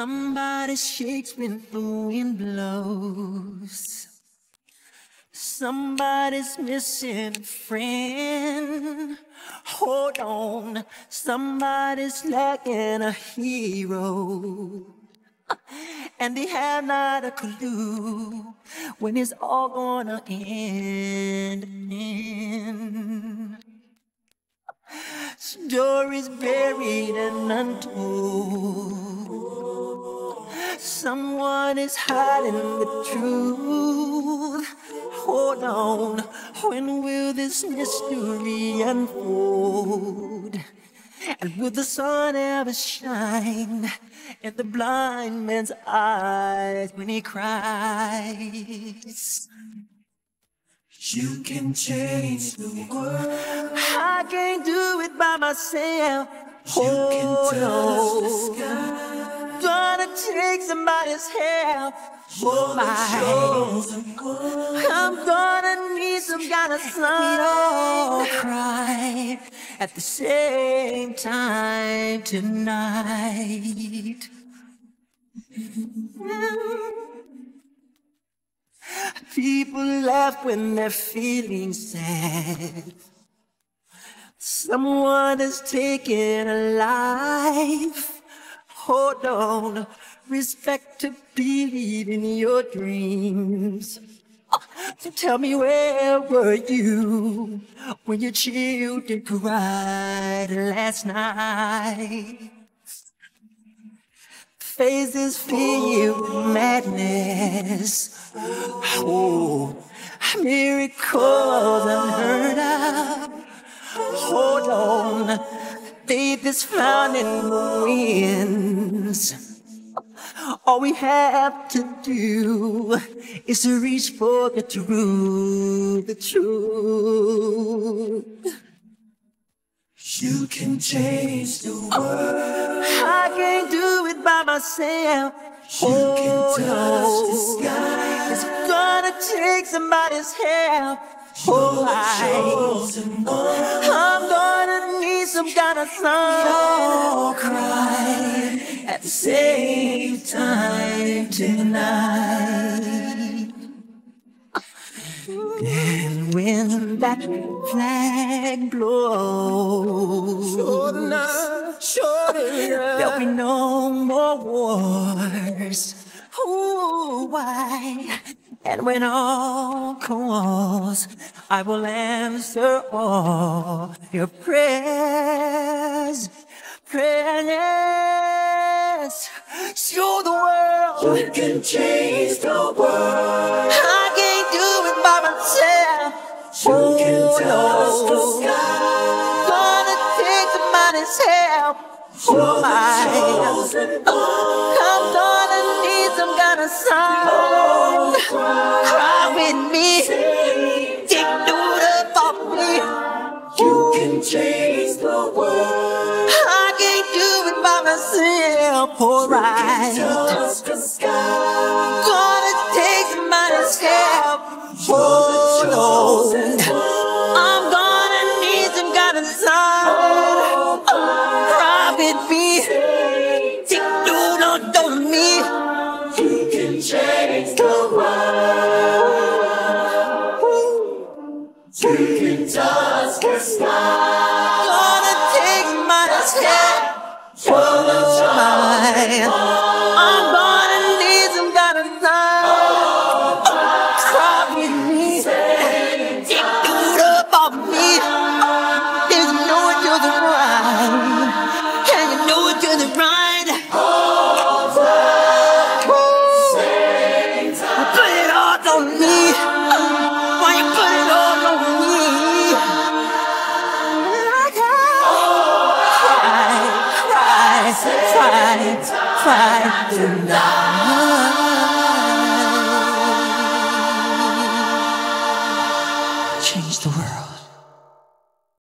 Somebody shakes when the wind blows. Somebody's missing a friend. Hold on, somebody's lacking a hero, and they have not a clue when it's all gonna end. Stories buried and untold. Someone is hiding the truth. Hold on, when will this mystery unfold? And will the sun ever shine in the blind man's eyes when he cries? You can change the world. I can't do it by myself. Hold on, gonna take somebody's help. Oh my, I'm gonna need some kind of sun. We all cry at the same time tonight. People laugh when they're feeling sad. Someone has taken a life. Hold on, respectability in your dreams. So tell me, where were you when your children cried last night? Faces fill you with madness. Oh, miracles unheard of. Hold on, faith is found in the winds. All we have to do is to reach for the truth, the truth. You can change the world. I can't do it by myself. You can touch the sky. It's gonna take somebody's help. Oh, I'm gonna need some kind of sun. We all cry at the same time tonight. And when that flag blows, sure enough, there'll be no more wars. Oh, why? And when all calls, I will answer all your prayers. Prayers. Show the world you can change the world. I can't do it by myself. You can touch the sky. Gonna take somebody's help. Oh my, I'm gonna need some kind of song. Cry with me, take note of all me. You can change the world. I can't do it by myself. Alright, gonna take somebody's help. Oh Lord, I'm gonna need some kind of song. Cry with me, take note of me. You can change the world. You can touch the sky. Gonna take my step. For the joy. I'm gonna need some kind of time. Cry with me, take note of me. If you know it, you're the right. And you know it, you're the right. Cry tonight.